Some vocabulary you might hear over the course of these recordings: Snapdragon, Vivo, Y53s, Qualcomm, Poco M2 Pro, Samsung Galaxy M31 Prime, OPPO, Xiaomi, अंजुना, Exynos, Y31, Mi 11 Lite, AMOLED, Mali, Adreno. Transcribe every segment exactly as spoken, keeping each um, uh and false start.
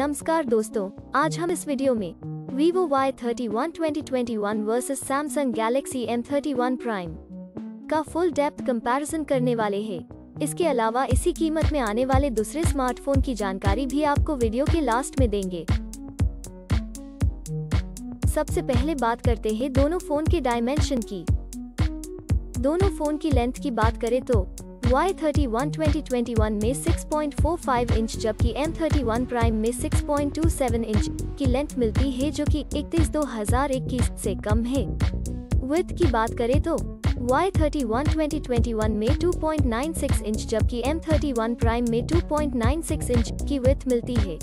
नमस्कार दोस्तों, आज हम इस वीडियो में vivo Y thirty one twenty twenty one versus Samsung Galaxy M thirty one Prime का फुल डेप्थ कंपैरिजन करने वाले हैं। इसके अलावा इसी कीमत में आने वाले दूसरे स्मार्टफोन की जानकारी भी आपको वीडियो के लास्ट में देंगे। सबसे पहले बात करते हैं दोनों फोन के डायमेंशन की। दोनों फोन की लेंथ की बात करें तो Y thirty one twenty twenty one में six point four five inch जबकि M थर्टी वन Prime में six point two seven inch की लेंथ मिलती है, जो कि इकतीस दो हज़ार इक्कीस से कम है। विड्थ की बात करें तो Y thirty one twenty twenty one में two point nine six inch जबकि M थर्टी वन Prime में two point nine six inch की विड्थ मिलती है,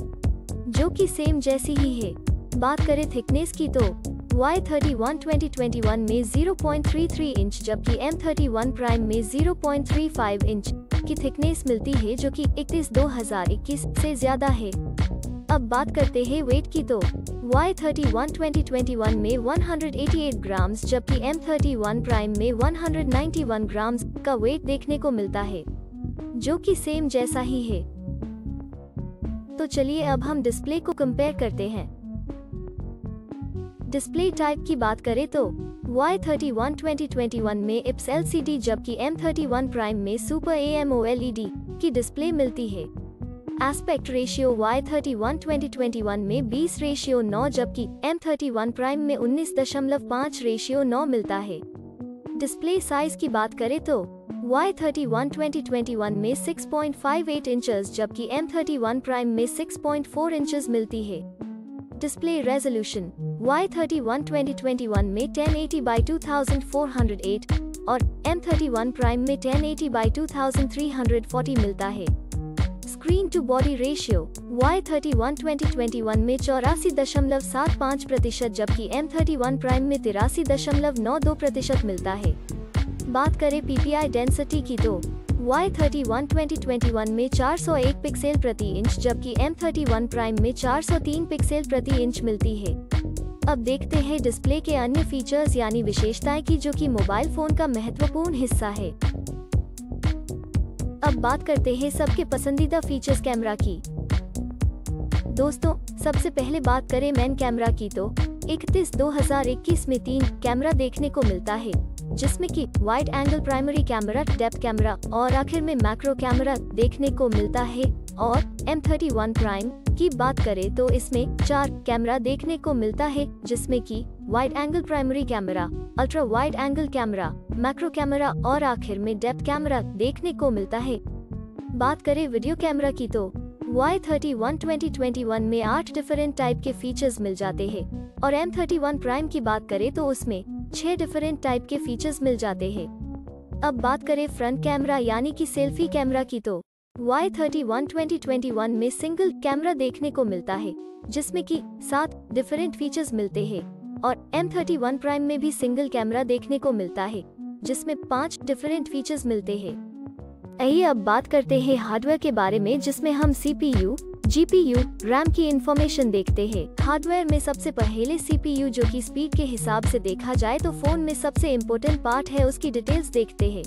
जो कि सेम जैसी ही है। बात करें थिकनेस की तो Y thirty one twenty twenty one में zero point thirty three inch जबकि M थर्टी वन Prime में zero point thirty five inch की थिकनेस मिलती है, जो कि इकतीस दो हज़ार इक्कीस से ज्यादा है। अब बात करते हैं वेट की तो Y thirty one twenty twenty one में एक सौ अठासी ग्राम्स जबकि M थर्टी वन Prime में एक सौ इक्यानवे ग्राम्स का वेट देखने को मिलता है, जो कि सेम जैसा ही है। तो चलिए अब हम डिस्प्ले को कंपेयर करते हैं। डिस्प्ले टाइप की बात करें तो Y thirty one twenty twenty one में I P S L C D जबकि M थर्टी वन Prime में सुपर AMOLED की डिस्प्ले मिलती है। Aspect ratio Y thirty one twenty twenty one में बीस रेशियो नौ जबकि M थर्टी वन Prime में उन्नीस दशमलव पाँच रेशियो नौ मिलता है। डिस्प्ले साइज की बात करें तो Y thirty one twenty twenty one में six point five eight inches जबकि M थर्टी वन Prime में सिक्स पॉइंट फोर इंचेस मिलती है। Display resolution Y thirty one twenty twenty one में ten eighty by two thousand four hundred eight और M thirty one Prime में ten eighty by two thousand three hundred forty मिलता है। Screen to body ratio Y thirty one twenty twenty one में चौरासी दशमलव सात पाँच प्रतिशत जबकि M थर्टी वन Prime में तिरासी दशमलव नौ दो प्रतिशत मिलता है। बात करें P P I डेंसिटी की तो Y thirty one twenty twenty one में चार सौ एक पिक्सेल प्रति इंच जबकि M थर्टी वन Prime में चार सौ तीन पिक्सेल प्रति इंच मिलती है। अब देखते हैं डिस्प्ले के अन्य फीचर्स यानी विशेषताएं की, जो कि मोबाइल फोन का महत्वपूर्ण हिस्सा है। अब बात करते हैं सबके पसंदीदा फीचर्स कैमरा की। दोस्तों, सबसे पहले बात करें मेन कैमरा की तो इकतीस दो हज़ार इक्कीस में तीन कैमरा देखने को मिलता है, जिसमें कि wide angle primary camera, depth camera और आखिर में मैक्रो कैमरा देखने को मिलता है। और M थर्टी वन Prime की बात करें तो इसमें चार कैमरा देखने को मिलता है, जिसमें कि wide angle primary camera, ultra wide angle camera, macro camera और आखिर में डेप्थ कैमरा देखने को मिलता है। बात करें वीडियो कैमरा की तो Y thirty one twenty twenty one में आठ डिफरेंट टाइप के फीचर्स मिल जाते हैं और M थर्टी वन Prime की बात करें तो उसमें छह डिफरेंट टाइप के फीचर्स मिल जाते हैं। अब बात करें फ्रंट कैमरा यानी कि सेल्फी कैमरा की तो Y thirty one twenty twenty one में सिंगल कैमरा देखने को मिलता है, जिसमें कि सात डिफरेंट फीचर्स मिलते हैं और M थर्टी वन Prime में भी सिंगल कैमरा देखने को मिलता है, जिसमें पाँच डिफरेंट फीचर्स मिलते हैं। आइए अब बात करते हैं हार्डवेयर के बारे में, जिसमें हम C P U, G P U, RAM की इंफॉर्मेशन देखते हैं। हार्डवेयर में सबसे पहले C P U, जो कि स्पीड के हिसाब से देखा जाए तो फोन में सबसे इम्पोर्टेंट पार्ट है, उसकी डिटेल्स देखते हैं।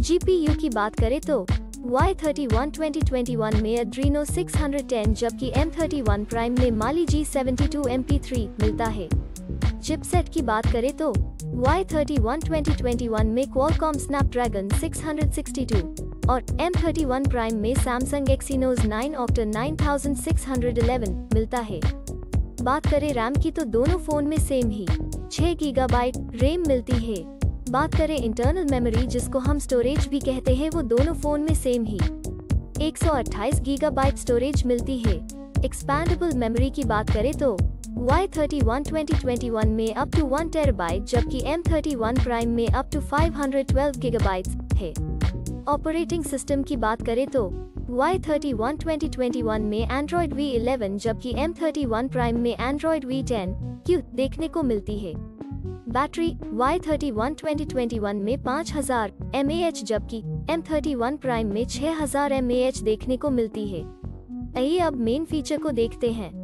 G P U की बात करें तो Y thirty one twenty twenty one में Adreno सिक्स हंड्रेड टेन जबकि M थर्टी वन Prime में Mali G seventy two M P three मिलता है। चिपसेट की बात करें तो Y thirty one twenty twenty one में Qualcomm Snapdragon six sixty two और M थर्टी वन Prime में Samsung Exynos nine Octa nine thousand six hundred eleven मिलता है। बात करें रैम की तो दोनों फोन में सेम ही छह गीगाबाइट रैम मिलती है। बात करें इंटरनल मेमोरी, जिसको हम स्टोरेज भी कहते हैं, वो दोनों फोन में सेम ही एक सौ अट्ठाईस गीगाबाइट स्टोरेज मिलती है। एक्सपैंडेबल मेमोरी की बात करें तो Y thirty one twenty twenty one में अप टू वन टेराबाइट जबकि M थर्टी वन Prime में up to five hundred twelve gigabyte है। ऑपरेटिंग सिस्टम की बात करें तो Y thirty one twenty twenty one में Android V इलेवन जबकि M थर्टी वन Prime में Android V टेन क्यू देखने को मिलती है। Battery Y thirty one twenty twenty one में पाँच हज़ार एम ए एच जबकि M थर्टी वन Prime में छह हज़ार एम ए एच देखने को मिलती है। आइए अब मेन फीचर को देखते हैं।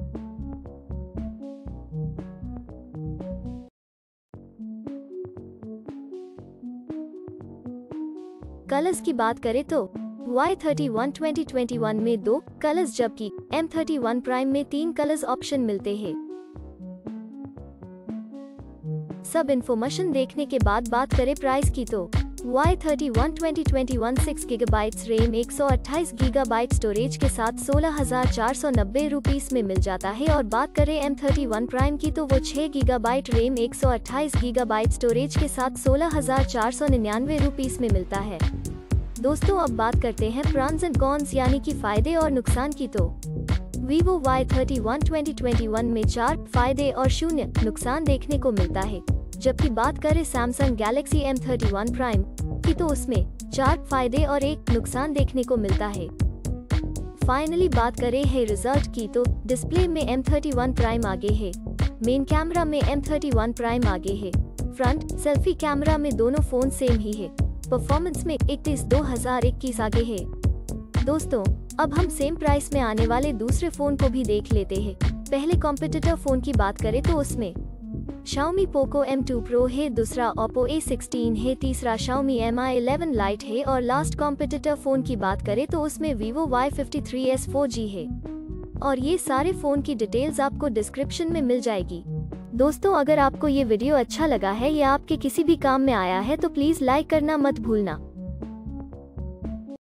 कलर्स की बात करें तो Y thirty one twenty twenty one में दो कलर्स जबकि M थर्टी वन प्राइम में तीन कलर्स ऑप्शन मिलते हैं। सब इन्फॉर्मेशन देखने के बाद बात करें प्राइस की तो Y thirty one twenty twenty one six GB RAM एक सौ अट्ठाईस जीबी स्टोरेज के साथ सोलह हज़ार चार सौ नब्बे रुपीस में मिल जाता है और बात करें M थर्टी वन प्राइम की तो वो छह जीबी रैम एक सौ अट्ठाईस जीबी स्टोरेज के साथ सोलह हज़ार चार सौ निन्यानवे रुपीस में मिलता है। दोस्तों अब बात करते हैं प्रॉन्स एंड कॉन्स यानी कि फायदे और नुकसान की तो Vivo Y thirty one twenty twenty one में चार फायदे और शून्य नुकसान देखने को मिलता है, जबकि बात करें Samsung Galaxy M thirty one Prime की तो उसमें चार फायदे और एक नुकसान देखने को मिलता है। फाइनली बात करें है रिजल्ट की तो डिस्प्ले में M थर्टी वन Prime आगे है, मेन कैमरा में M थर्टी वन Prime आगे है, फ्रंट सेल्फी कैमरा में दोनों फोन सेम ही है, परफॉर्मेंस में इकतीस दो हज़ार इक्कीस आगे है। दोस्तों अब हम सेम प्राइस में आने वाले दूसरे फोन को भी देख लेते हैं। पहले कॉम्पिटिटर फोन की बात करें तो उसमें Xiaomi Poco M two Pro है, दूसरा Oppo A सिक्सटीन है, तीसरा Xiaomi Mi इलेवन Lite है और लास्ट कॉम्पिटिटर फोन की बात करें तो उसमें vivo Y fifty three s four G है। और ये सारे फोन की डिटेल्स आपको डिस्क्रिप्शन में मिल जाएगी। दोस्तों अगर आपको ये वीडियो अच्छा लगा है या आपके किसी भी काम में आया है तो प्लीज लाइक करना मत भूलना।